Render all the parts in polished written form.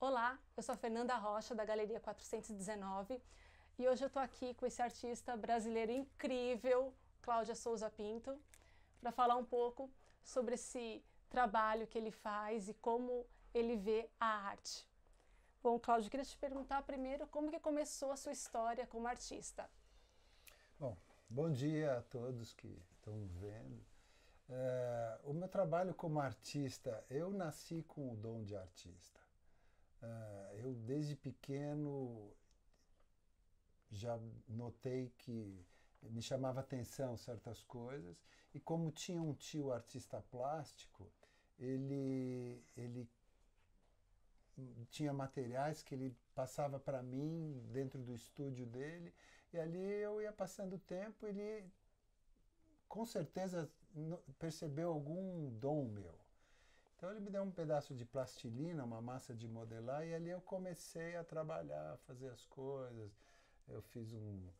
Olá, eu sou a Fernanda Rocha, da Galeria 419, e hoje eu estou aqui com esse artista brasileiro incrível, Cláudio Souza Pinto, para falar um pouco sobre esse trabalho que ele faz e como ele vê a arte. Bom, Cláudio, eu queria te perguntar primeiro como que começou a sua história como artista. Bom dia a todos que estão vendo. O meu trabalho como artista, eu nasci com o dom de artista. Eu desde pequeno já notei que me chamava atenção certas coisas, e como tinha um tio artista plástico, ele tinha materiais que ele passava para mim dentro do estúdio dele, e ali eu ia passando o tempo. Ele com certeza percebeu algum dom meu. Então ele me deu um pedaço de plastilina, uma massa de modelar, e ali eu comecei a trabalhar, a fazer as coisas. Eu fiz um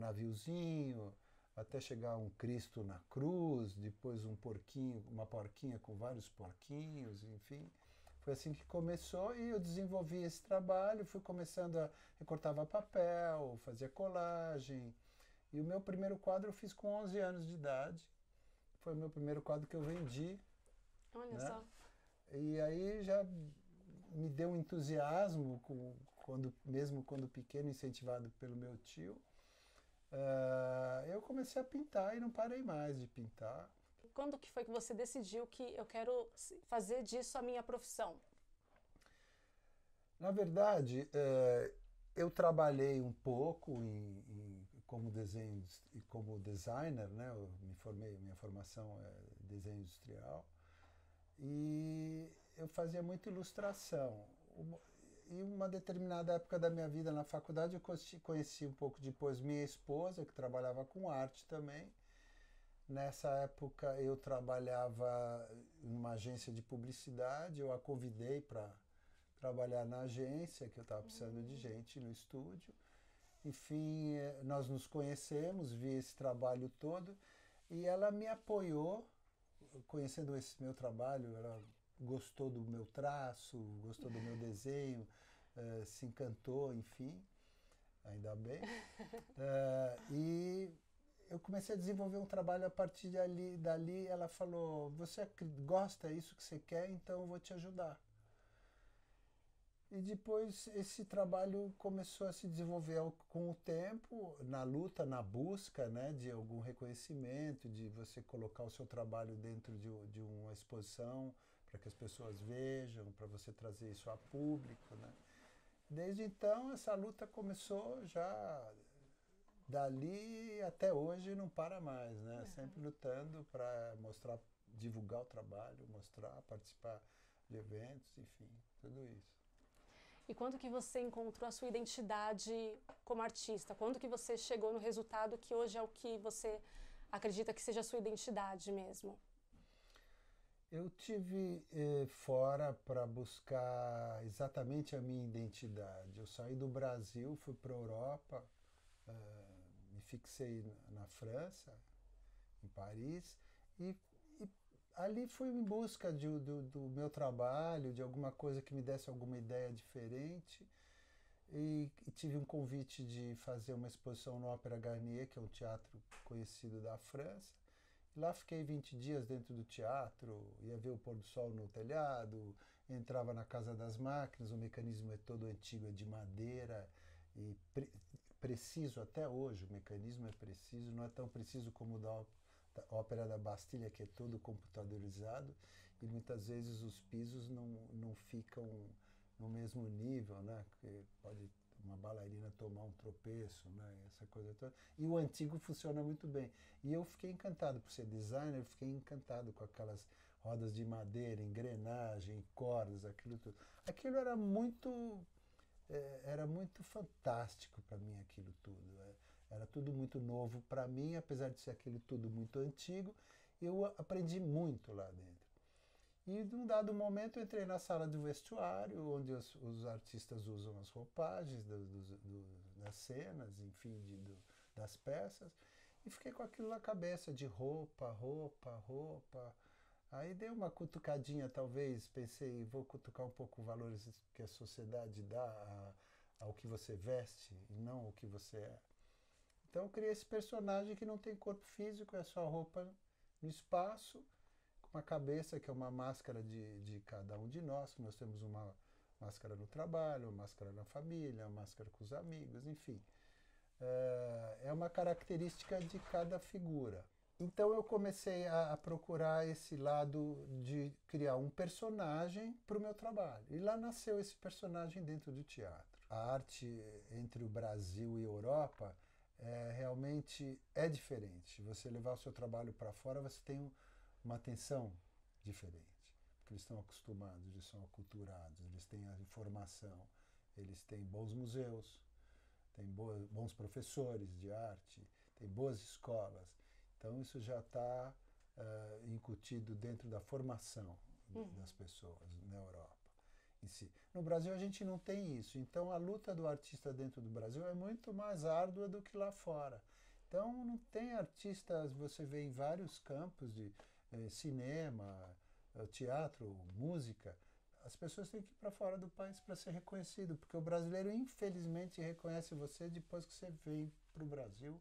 naviozinho, até chegar um Cristo na cruz, depois um porquinho, uma porquinha com vários porquinhos, enfim. Foi assim que começou, e eu desenvolvi esse trabalho, fui começando a... recortava papel, fazia colagem. E o meu primeiro quadro eu fiz com 11 anos de idade. Foi o meu primeiro quadro que eu vendi. Olha só. E aí já me deu um entusiasmo, mesmo quando pequeno, incentivado pelo meu tio. Eu comecei a pintar e não parei mais de pintar. Quando que foi que você decidiu que eu quero fazer disso a minha profissão? Na verdade, eu trabalhei um pouco como designer, né? Eu me formei, minha formação é desenho industrial. E eu fazia muita ilustração. Em uma determinada época da minha vida na faculdade, eu conheci um pouco depois minha esposa, que trabalhava com arte também. Nessa época eu trabalhava numa agência de publicidade, eu a convidei para trabalhar na agência, que eu estava precisando de gente no estúdio. Enfim, nós nos conhecemos, vi esse trabalho todo, e ela me apoiou. Conhecendo esse meu trabalho, ela gostou do meu traço, gostou do meu desenho, se encantou, enfim, ainda bem. E eu comecei a desenvolver um trabalho a partir dali. Ela falou: você gosta disso que você quer, então eu vou te ajudar. E depois esse trabalho começou a se desenvolver com o tempo, na luta, na busca, né, de algum reconhecimento, de você colocar o seu trabalho dentro de uma exposição, para que as pessoas vejam, para você trazer isso a público, né? Desde então, essa luta começou já dali até hoje, não para mais, né? Sempre lutando para mostrar, divulgar o trabalho, mostrar, participar de eventos, enfim, tudo isso. E quando que você encontrou a sua identidade como artista? Quando que você chegou no resultado que hoje é o que você acredita que seja a sua identidade mesmo? Eu tive fora para buscar exatamente a minha identidade. Eu saí do Brasil, fui para a Europa, me fixei na França, em Paris, e ali fui em busca do meu trabalho, de alguma coisa que me desse alguma ideia diferente. E tive um convite de fazer uma exposição no Ópera Garnier, que é um teatro conhecido da França. E lá fiquei 20 dias dentro do teatro, ia ver o pôr do sol no telhado, entrava na Casa das Máquinas. O mecanismo é todo antigo, é de madeira, e preciso até hoje. O mecanismo é preciso, não é tão preciso como o da Ópera da Bastilha, que é todo computadorizado, e muitas vezes os pisos não ficam no mesmo nível, né? Porque pode uma bailarina tomar um tropeço, né? Essa coisa toda. E o antigo funciona muito bem. E eu fiquei encantado por ser designer, fiquei encantado com aquelas rodas de madeira, engrenagem, cordas, aquilo tudo. Aquilo era muito fantástico para mim, aquilo tudo. Era tudo muito novo para mim, apesar de ser aquilo tudo muito antigo. Eu aprendi muito lá dentro. E, num dado momento, eu entrei na sala do vestuário, onde os artistas usam as roupagens das cenas, enfim, das peças. E fiquei com aquilo na cabeça, de roupa, roupa, roupa. Aí dei uma cutucadinha, talvez, pensei, vou cutucar um pouco os valores que a sociedade dá ao que você veste e não ao que você é. Então eu criei esse personagem que não tem corpo físico, é só roupa no espaço, com uma cabeça que é uma máscara de cada um de nós, que nós temos uma máscara no trabalho, uma máscara na família, uma máscara com os amigos, enfim. É uma característica de cada figura. Então eu comecei a procurar esse lado de criar um personagem para o meu trabalho. E lá nasceu esse personagem dentro do teatro. A arte entre o Brasil e a Europa realmente é diferente. Você levar o seu trabalho para fora, você tem uma atenção diferente. Porque eles estão acostumados, eles são aculturados, eles têm a informação, eles têm bons museus, têm bons professores de arte, têm boas escolas. Então, isso já está incutido dentro da formação das pessoas na Europa em si. No Brasil, a gente não tem isso. Então, a luta do artista dentro do Brasil é muito mais árdua do que lá fora. Então, não tem artistas, você vê em vários campos de cinema, teatro, música. As pessoas têm que ir para fora do país para ser reconhecido, porque o brasileiro, infelizmente, reconhece você depois que você vem para o Brasil,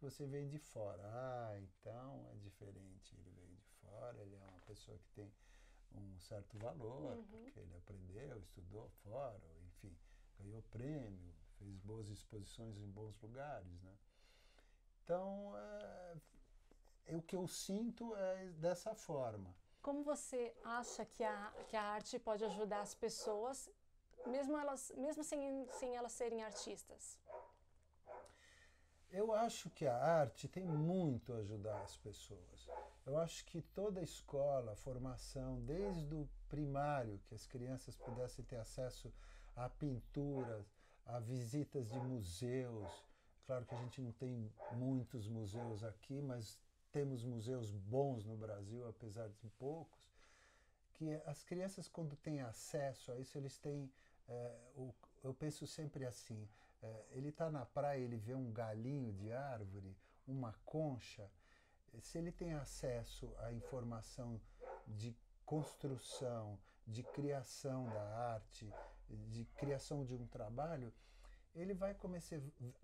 você vem de fora. Ah, então é diferente, ele veio de fora, ele é uma pessoa que tem um certo valor, porque ele aprendeu, estudou fora, enfim, ganhou prêmio, fez boas exposições em bons lugares, né? Então, o que eu sinto é dessa forma. Como você acha que a arte pode ajudar as pessoas, mesmo sem elas serem artistas? Eu acho que a arte tem muito a ajudar as pessoas. Eu acho que toda a escola, a formação, desde o primário, que as crianças pudessem ter acesso a pinturas, a visitas de museus. Claro que a gente não tem muitos museus aqui, mas temos museus bons no Brasil, apesar de poucos. Que as crianças, quando têm acesso a isso, eles têm... eu penso sempre assim... ele está na praia, ele vê um galinho de árvore, uma concha. Se ele tem acesso à informação de construção, de criação da arte, de criação de um trabalho, ele vai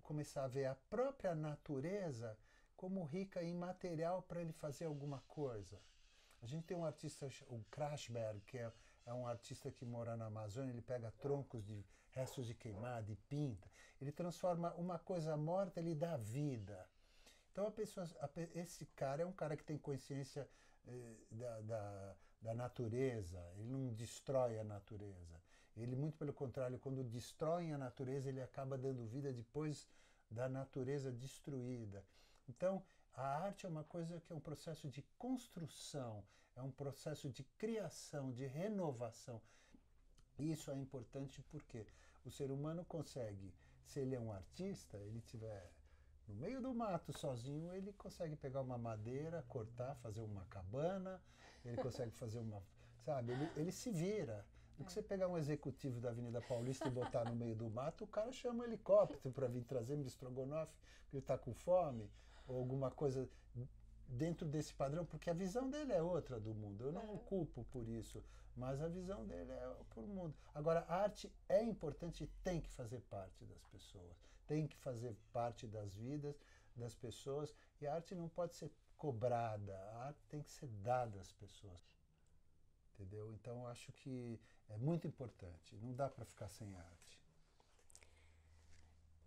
começar a ver a própria natureza como rica em material para ele fazer alguma coisa. A gente tem um artista, o Krasberg, que é um artista que mora na Amazônia, ele pega troncos de restos de queimada e pinta. Ele transforma uma coisa morta, ele dá vida. Então, esse cara é um cara que tem consciência da natureza, ele não destrói a natureza. Ele, muito pelo contrário, quando destrói a natureza, ele acaba dando vida depois da natureza destruída. Então, a arte é uma coisa que é um processo de construção, é um processo de criação, de renovação. Isso é importante porque o ser humano consegue, se ele é um artista, ele estiver no meio do mato sozinho, ele consegue pegar uma madeira, cortar, fazer uma cabana, ele consegue fazer uma... Sabe, ele se vira. Do que você pegar um executivo da Avenida Paulista e botar no meio do mato, o cara chama um helicóptero para vir trazer um estrogonofe, porque ele está com fome, ou alguma coisa... dentro desse padrão, porque a visão dele é outra do mundo. Eu não o culpo por isso, mas a visão dele é por mundo. Agora, a arte é importante e tem que fazer parte das pessoas, tem que fazer parte das vidas das pessoas, e a arte não pode ser cobrada, a arte tem que ser dada às pessoas. Entendeu? Então, acho que é muito importante, não dá para ficar sem arte.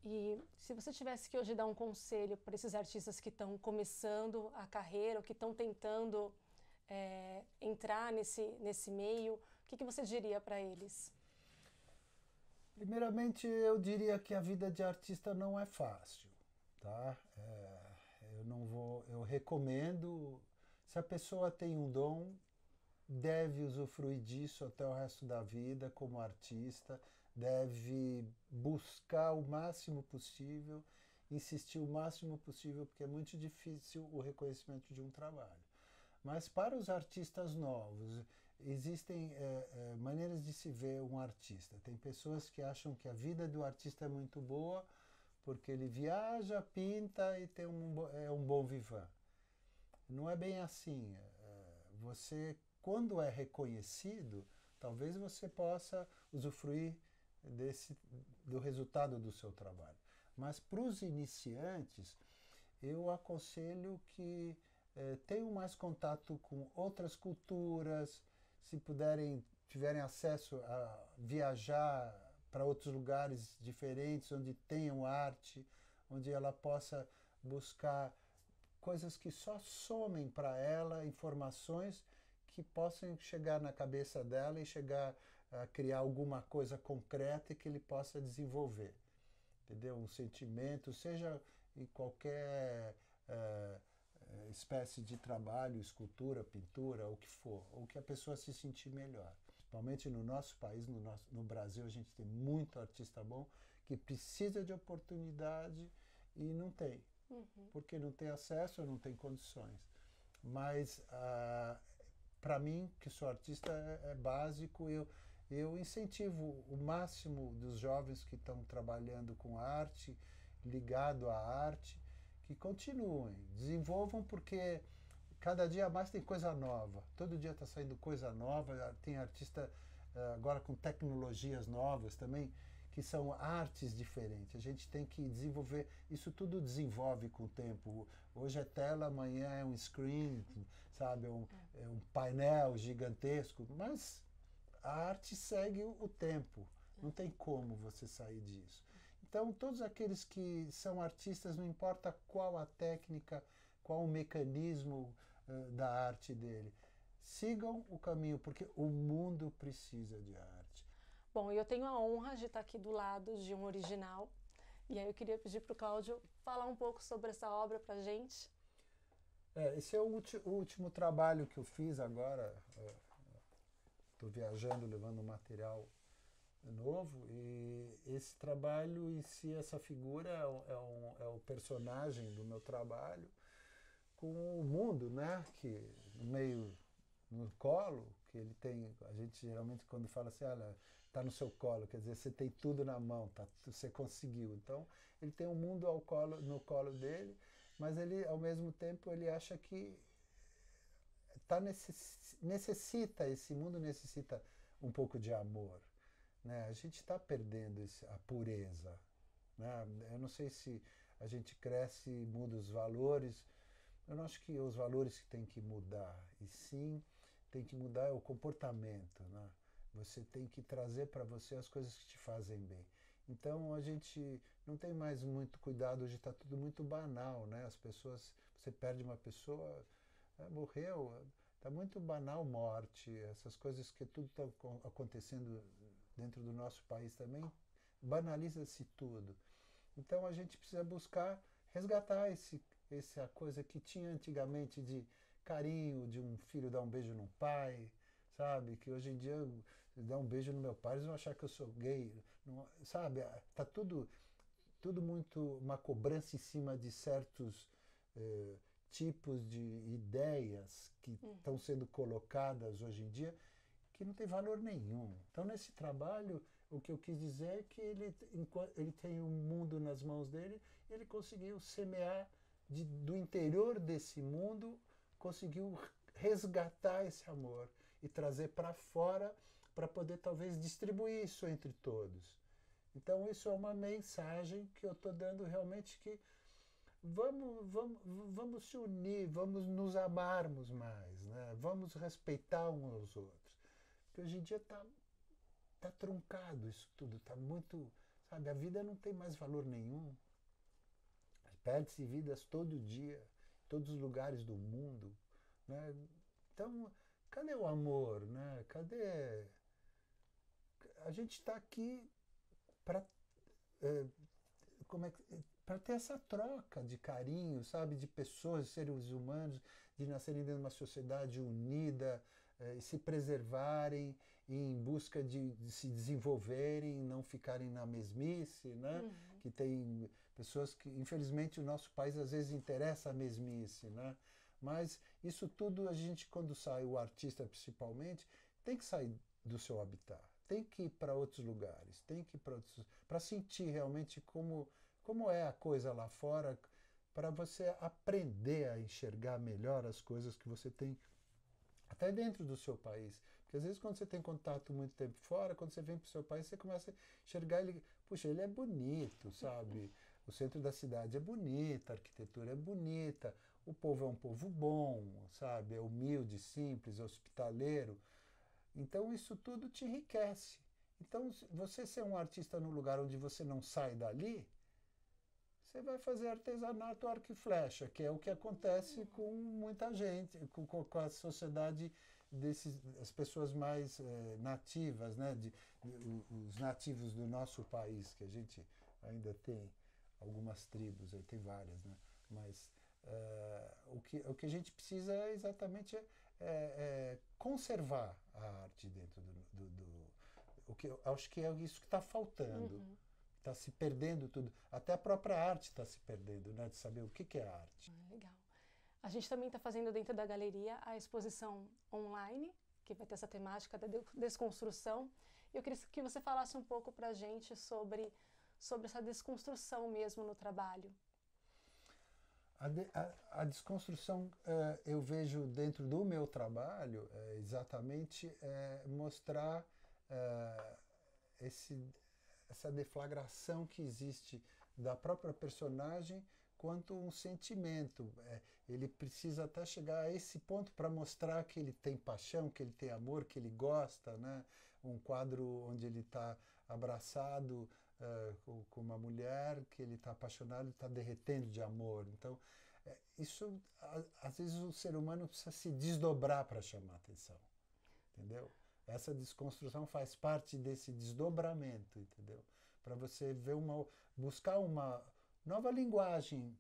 E se você tivesse que hoje dar um conselho para esses artistas que estão começando a carreira, ou que estão tentando entrar nesse meio, o que você diria para eles? Primeiramente, eu diria que a vida de artista não é fácil, tá? Eu recomendo, se a pessoa tem um dom, deve usufruir disso até o resto da vida como artista, deve buscar o máximo possível, insistir o máximo possível, porque é muito difícil o reconhecimento de um trabalho. Mas para os artistas novos, existem maneiras de se ver um artista. Tem pessoas que acham que a vida do artista é muito boa, porque ele viaja, pinta e tem um bom vivan. Não é bem assim. Você, quando é reconhecido, talvez você possa usufruir do resultado do seu trabalho. Mas para os iniciantes, eu aconselho que tenham mais contato com outras culturas, se puderem, tiverem acesso a viajar para outros lugares diferentes, onde tenham arte, onde ela possa buscar coisas que só somem para ela, informações que possam chegar na cabeça dela e chegar a criar alguma coisa concreta e que ele possa desenvolver, entendeu? Um sentimento, seja em qualquer espécie de trabalho, escultura, pintura, o que for, ou que a pessoa se sentir melhor. Principalmente no nosso país, no Brasil, a gente tem muito artista bom que precisa de oportunidade e não tem, porque não tem acesso ou não tem condições. Mas, para mim, que sou artista, é básico. Eu incentivo o máximo dos jovens que estão trabalhando com arte, ligado à arte, que continuem, desenvolvam, porque cada dia mais tem coisa nova. Todo dia está saindo coisa nova, tem artista agora com tecnologias novas também, que são artes diferentes. A gente tem que desenvolver, isso tudo desenvolve com o tempo. Hoje é tela, amanhã é um screen, sabe, é um painel gigantesco, mas a arte segue o tempo, não tem como você sair disso. Então, todos aqueles que são artistas, não importa qual a técnica, qual o mecanismo da arte dele, sigam o caminho, porque o mundo precisa de arte. Bom, eu tenho a honra de estar aqui do lado de um original, e aí eu queria pedir para o Cláudio falar um pouco sobre essa obra para a gente. Esse é o último trabalho que eu fiz agora. Estou viajando, levando um material novo, e esse trabalho em si, essa figura, é o personagem do meu trabalho, com o mundo, né, que no colo, que ele tem, a gente geralmente quando fala assim, olha, está no seu colo, quer dizer, você tem tudo na mão, tá, você conseguiu. Então, ele tem um mundo no colo dele, mas ele, ao mesmo tempo, ele acha que esse mundo necessita um pouco de amor, né? A gente está perdendo a pureza, né? Eu não sei se a gente cresce e muda os valores. Eu não acho que os valores que tem que mudar, e sim tem que mudar o comportamento, né? Você tem que trazer para você as coisas que te fazem bem. Então a gente não tem mais muito cuidado, hoje está tudo muito banal, né? As pessoas, você perde uma pessoa, morreu, está muito banal morte, essas coisas que tudo está acontecendo dentro do nosso país também, banaliza-se tudo. Então a gente precisa buscar resgatar essa coisa que tinha antigamente de carinho, de um filho dar um beijo num pai, sabe? Que hoje em dia, eu dar um beijo no meu pai, eles vão achar que eu sou gay, não, sabe? Está tudo muito uma cobrança em cima de certos tipos de ideias que estão sendo colocadas hoje em dia, que não tem valor nenhum. Então, nesse trabalho, o que eu quis dizer é que ele tem um mundo nas mãos dele, ele conseguiu semear do interior desse mundo, conseguiu resgatar esse amor e trazer para fora para poder talvez distribuir isso entre todos. Então isso é uma mensagem que eu estou dando realmente, que vamos se unir, vamos nos amarmos mais, né? Vamos respeitar uns aos outros. Porque hoje em dia tá truncado isso tudo, tá muito, sabe, a vida não tem mais valor nenhum. Perde-se vidas todo dia, em todos os lugares do mundo, né? Então, cadê o amor, né? Cadê? A gente está aqui para para ter essa troca de carinho, sabe? De pessoas, de seres humanos, de nascerem dentro de uma sociedade unida, se preservarem em busca de se desenvolverem, não ficarem na mesmice, né? Que tem pessoas que, infelizmente, o nosso país às vezes interessa a mesmice, né? Mas isso tudo a gente, quando sai, o artista principalmente, tem que sair do seu habitat, tem que ir para outros lugares, tem que ir para outros, para sentir realmente como é a coisa lá fora, para você aprender a enxergar melhor as coisas que você tem até dentro do seu país. Porque às vezes quando você tem contato muito tempo fora, quando você vem para o seu país, você começa a enxergar ele, puxa, ele é bonito, sabe? O centro da cidade é bonito, a arquitetura é bonita, o povo é um povo bom, sabe? É humilde, simples, hospitaleiro. Então isso tudo te enriquece. Então você ser um artista num lugar onde você não sai dali, você vai fazer artesanato arco e flecha, que é o que acontece com muita gente, com a sociedade das pessoas mais nativas, né? Os nativos do nosso país, que a gente ainda tem algumas tribos, aí tem várias, né? Mas o que a gente precisa é exatamente conservar a arte dentro acho que é isso que está faltando. Uhum. Está se perdendo tudo. Até a própria arte está se perdendo, né? De saber o que é arte. Legal. A gente também está fazendo dentro da galeria a exposição online, que vai ter essa temática da desconstrução. E eu queria que você falasse um pouco para a gente sobre essa desconstrução mesmo no trabalho. A desconstrução eu vejo dentro do meu trabalho exatamente mostrar essa deflagração que existe da própria personagem quanto um sentimento. Ele precisa até chegar a esse ponto para mostrar que ele tem paixão, que ele tem amor, que ele gosta, né? Um quadro onde ele está abraçado com uma mulher, que ele está apaixonado, está derretendo de amor. Então, isso, às vezes, o ser humano precisa se desdobrar para chamar a atenção, entendeu? Essa desconstrução faz parte desse desdobramento, entendeu? Para você ver buscar uma nova linguagem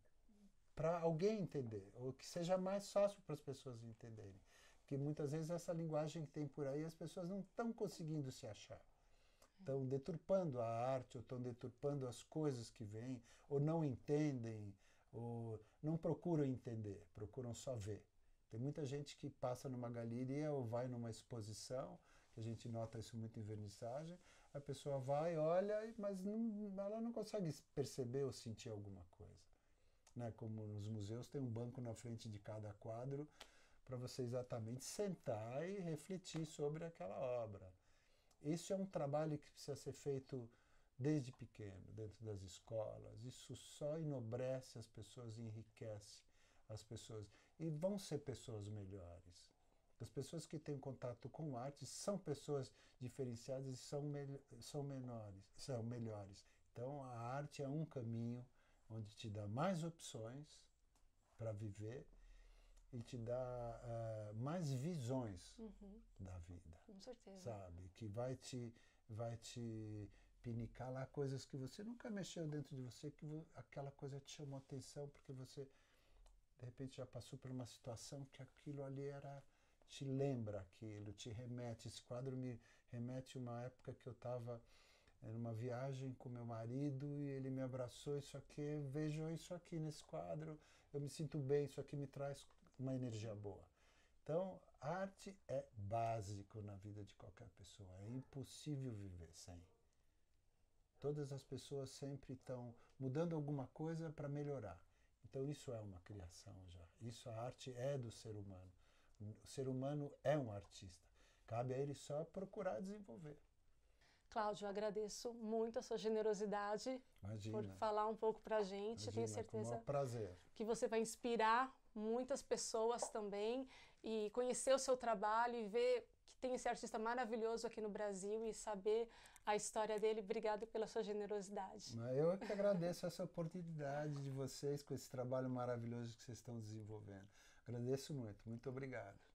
para alguém entender, ou que seja mais fácil para as pessoas entenderem. Porque muitas vezes essa linguagem que tem por aí, as pessoas não estão conseguindo se achar. Estão deturpando a arte, ou estão deturpando as coisas que vêm, ou não entendem, ou não procuram entender, procuram só ver. Tem muita gente que passa numa galeria ou vai numa exposição, que a gente nota isso muito em vernissagem, a pessoa vai, olha, mas ela não consegue perceber ou sentir alguma coisa. Né? Como nos museus tem um banco na frente de cada quadro para você exatamente sentar e refletir sobre aquela obra. Esse é um trabalho que precisa ser feito desde pequeno, dentro das escolas. Isso só enobrece as pessoas e enriquece as pessoas, e vão ser pessoas melhores. As pessoas que têm contato com arte são pessoas diferenciadas e são melhores. Então a arte é um caminho onde te dá mais opções para viver e te dá mais visões da vida. Com certeza. Sabe? Que vai te pinicar lá coisas que você nunca mexeu dentro de você, que aquela coisa te chamou atenção porque você de repente já passou por uma situação que aquilo ali te lembra aquilo, te remete. Esse quadro me remete a uma época que eu estava numa viagem com meu marido e ele me abraçou, isso aqui, vejo isso aqui nesse quadro, eu me sinto bem, isso aqui me traz uma energia boa. Então, arte é básico na vida de qualquer pessoa, é impossível viver sem. Todas as pessoas sempre estão mudando alguma coisa para melhorar. Então isso é uma criação já, isso a arte é do ser humano. O ser humano é um artista, cabe a ele só procurar desenvolver. Cláudio, eu agradeço muito a sua generosidade. Imagina. Por falar um pouco pra gente. Imagina, tenho certeza que você vai inspirar muitas pessoas também e conhecer o seu trabalho e ver que tem esse artista maravilhoso aqui no Brasil e saber a história dele. Obrigado pela sua generosidade. Eu que agradeço essa oportunidade de vocês com esse trabalho maravilhoso que vocês estão desenvolvendo. Agradeço muito. Muito obrigado.